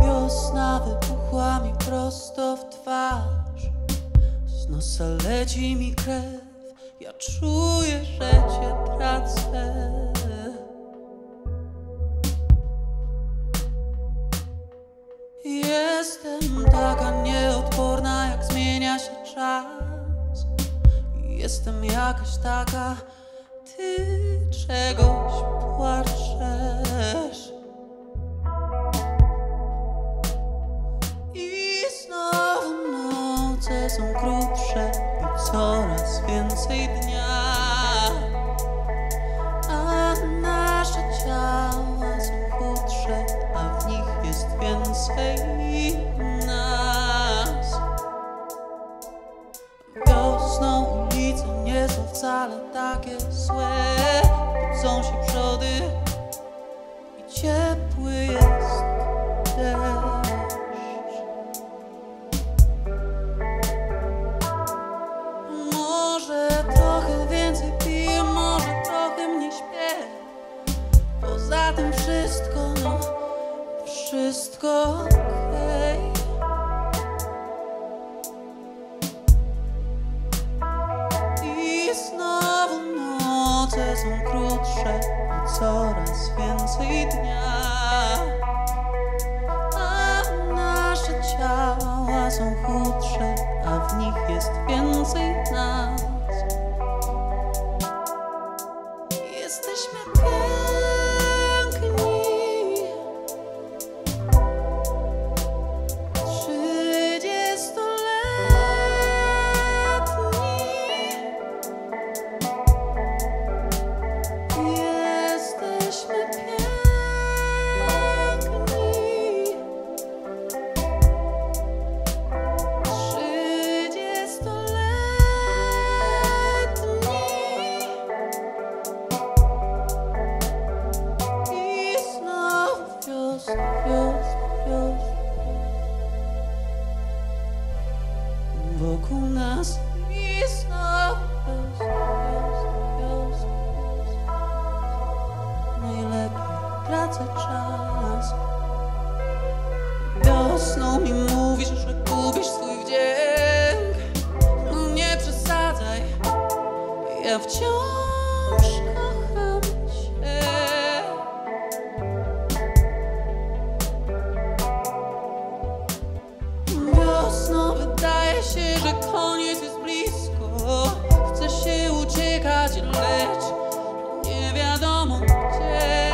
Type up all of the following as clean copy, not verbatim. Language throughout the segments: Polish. Wiosna wybuchła mi prosto w twarz, z nosa leci mi krew, ja czuję, że cię tracę. Jestem taka nieodporna, jak zmienia się czas. Jestem jakaś taka, ty czegoś płaczesz. Są krótsze i coraz więcej dnia, a nasze ciała są chudsze, a w nich jest więcej nas. Wiosną ulice nie są wcale takie złe, budzą się przody i ciepły jest deszcz. Za tym wszystko, no, wszystko okej. I znowu noce są krótsze i coraz więcej dnia, a nasze ciała są chudsze, a w nich jest więcej nas. Jesteśmy piękni. Wokół nas i znowu najlepiej tracę czas. Wiosną mi mówisz, że gubisz swój wdzięk. No nie przesadzaj, ja wciąż kocham cię. Wiosną wydaje się, że koniec jest blisko. Chce się uciekać, lecz nie wiadomo gdzie.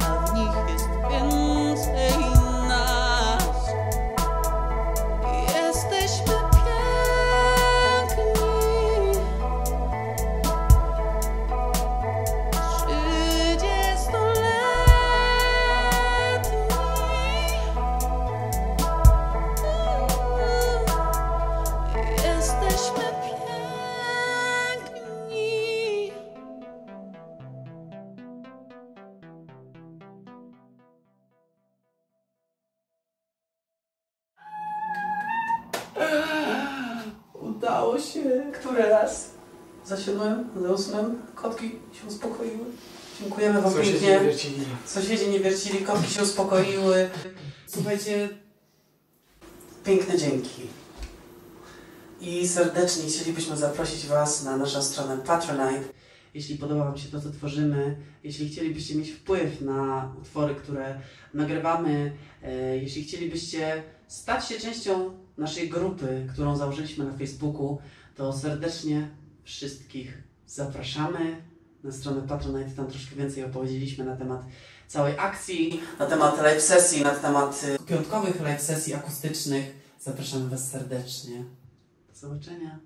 a w nich jest więcej. Udało się. Który raz? Za 7, za 8. Kotki się uspokoiły. Dziękujemy wam pięknie. Sąsiedzi nie wiercili. Sąsiedzi nie wiercili, kotki się uspokoiły. Słuchajcie, piękne dzięki. I serdecznie chcielibyśmy zaprosić was na naszą stronę Patronite. Jeśli podoba wam się to, co tworzymy, jeśli chcielibyście mieć wpływ na utwory, które nagrywamy, jeśli chcielibyście stać się częścią naszej grupy, którą założyliśmy na Facebooku, to serdecznie wszystkich zapraszamy. na stronę Patronite, tam troszkę więcej opowiedzieliśmy na temat całej akcji, na temat live sesji, na temat piątkowych live sesji akustycznych. Zapraszamy Was serdecznie. Do zobaczenia.